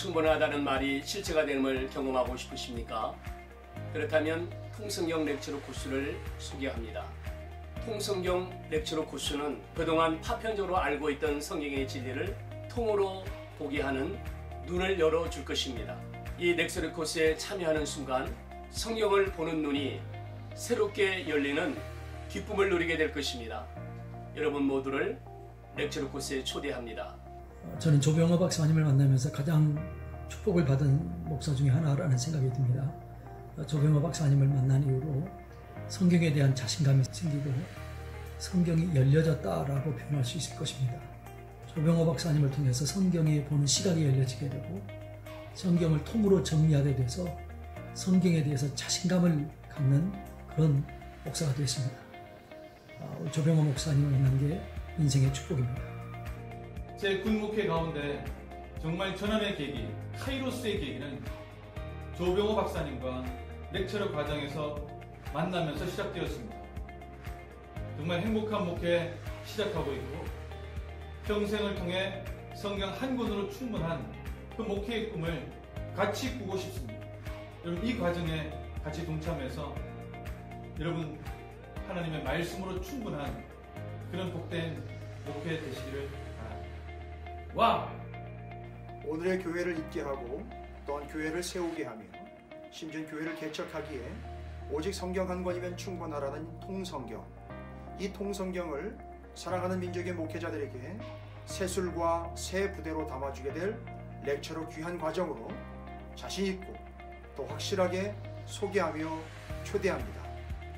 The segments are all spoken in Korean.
충분하다는 말이 실체가 됨을 경험하고 싶으십니까? 그렇다면 통성경 렉처러 코스를 소개합니다. 통성경 렉처러 코스는 그동안 파편적으로 알고 있던 성경의 진리를 통으로 보게 하는 눈을 열어줄 것입니다. 이 렉처러 코스에 참여하는 순간 성경을 보는 눈이 새롭게 열리는 기쁨을 누리게 될 것입니다. 여러분 모두를 렉처러 코스에 초대합니다. 저는 조병호 박사님을 만나면서 가장 축복을 받은 목사 중에 하나라는 생각이 듭니다. 조병호 박사님을 만난 이후로 성경에 대한 자신감이 생기고 성경이 열려졌다라고 표현할 수 있을 것입니다. 조병호 박사님을 통해서 성경에 보는 시각이 열려지게 되고 성경을 통으로 정리하게 돼서 성경에 대해서 자신감을 갖는 그런 목사가 됐습니다. 조병호 목사님을 만난 게 인생의 축복입니다. 제 군목회 가운데 정말 전환의 계기, 카이로스의 계기는 조병호 박사님과 렉처러 과정에서 만나면서 시작되었습니다. 정말 행복한 목회 시작하고 있고 평생을 통해 성경 한 권으로 충분한 그 목회의 꿈을 같이 꾸고 싶습니다. 여러분 이 과정에 같이 동참해서 여러분 하나님의 말씀으로 충분한 그런 복된 목회 되시기를 바랍니다. 와! 오늘의 교회를 입게하고 또한 교회를 세우게 하며 심지어 교회를 개척하기에 오직 성경 한 권이면 충분하라는 통성경, 이 통성경을 사랑하는 민족의 목회자들에게 새술과 새 부대로 담아주게 될 렉처러 귀한 과정으로 자신있고 또 확실하게 소개하며 초대합니다.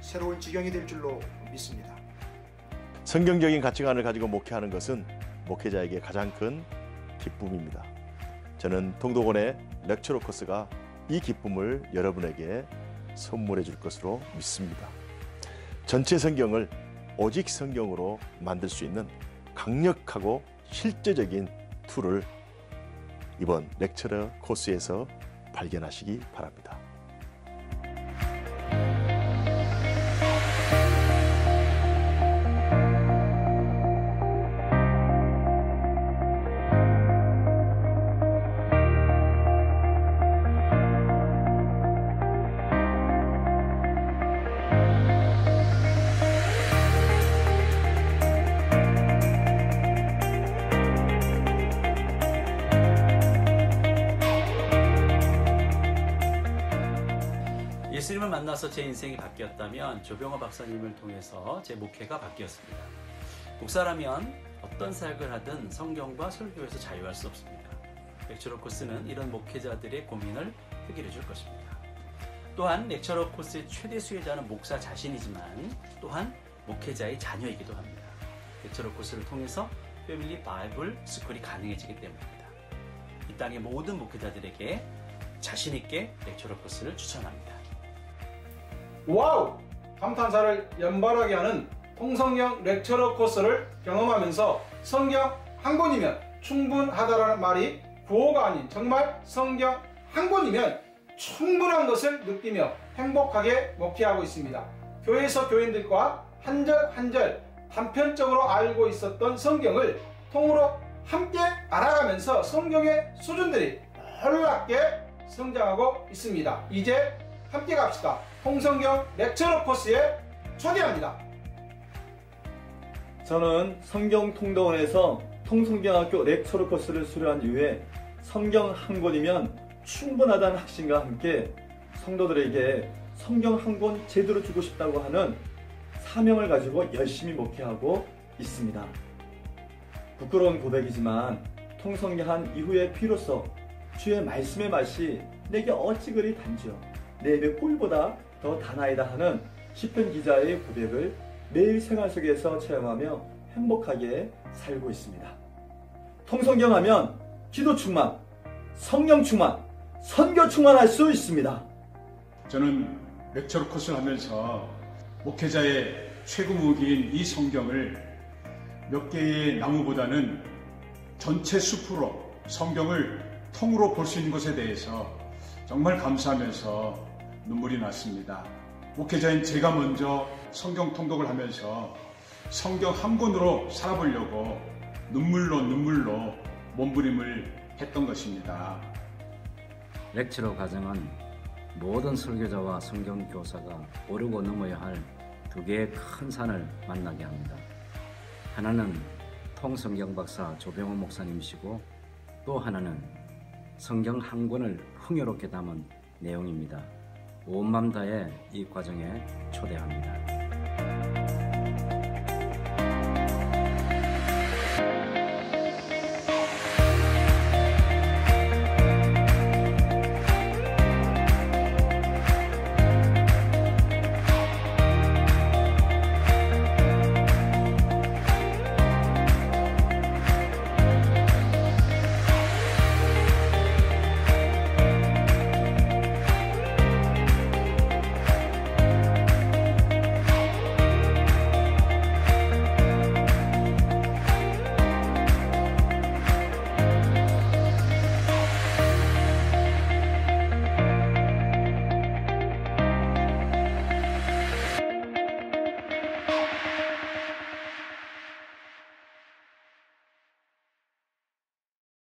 새로운 지경이 될 줄로 믿습니다. 성경적인 가치관을 가지고 목회하는 것은 목회자에게 가장 큰 기쁨입니다. 저는 통독원의 렉처러 코스가 이 기쁨을 여러분에게 선물해 줄 것으로 믿습니다. 전체 성경을 오직 성경으로 만들 수 있는 강력하고 실제적인 툴을 이번 렉처러 코스에서 발견하시기 바랍니다. 예수님을 만나서 제 인생이 바뀌었다면 조병호 박사님을 통해서 제 목회가 바뀌었습니다. 목사라면 어떤 사역을 하든 성경과 설교에서 자유할 수 없습니다. 렉처러 코스는 이런 목회자들의 고민을 해결해 줄 것입니다. 또한 렉처러 코스의 최대 수혜자는 목사 자신이지만 또한 목회자의 자녀이기도 합니다. 렉처러 코스를 통해서 패밀리 바이블 스쿨이 가능해지기 때문입니다. 이 땅의 모든 목회자들에게 자신 있게 렉처러 코스를 추천합니다. 와우! 감탄사를 연발하게 하는 통성경 렉처러 코스를 경험하면서 성경 한 권이면 충분하다라는 말이 구호가 아닌 정말 성경 한 권이면 충분한 것을 느끼며 행복하게 목회하고 있습니다. 교회에서 교인들과 한절 한절 단편적으로 알고 있었던 성경을 통으로 함께 알아가면서 성경의 수준들이 놀랍게 성장하고 있습니다. 이제 함께 갑시다. 통성경 렉처러 코스에 초대합니다. 저는 성경통독원에서 통성경학교 렉처러 코스를 수료한 이후에 성경 한 권이면 충분하다는 확신과 함께 성도들에게 성경 한 권 제대로 주고 싶다고 하는 사명을 가지고 열심히 목회하고 있습니다. 부끄러운 고백이지만 통성경한 이후에 비로소 주의 말씀의 맛이 내게 어찌 그리 단지요 내 입의 꿀보다 더 단아이다 하는 시편 기자의 고백을 매일 생활 속에서 체험하며 행복하게 살고 있습니다. 통성경 하면 기도 충만, 성령 충만, 선교 충만할 수 있습니다. 저는 렉처러 코스를 하면서 목회자의 최고 무기인 이 성경을 몇 개의 나무보다는 전체 숲으로 성경을 통으로 볼 수 있는 것에 대해서 정말 감사하면서 눈물이 났습니다. 목회자인 제가 먼저 성경 통독을 하면서 성경 한 권으로 살아보려고 눈물로 몸부림을 했던 것입니다. 렉처러 과정은 모든 설교자와 성경교사가 오르고 넘어야 할 두 개의 큰 산을 만나게 합니다. 하나는 통성경 박사 조병호 목사님이시고, 또 하나는 성경 한 권을 흥미롭게 담은 내용입니다. 온 맘 다해 이 과정에 초대합니다.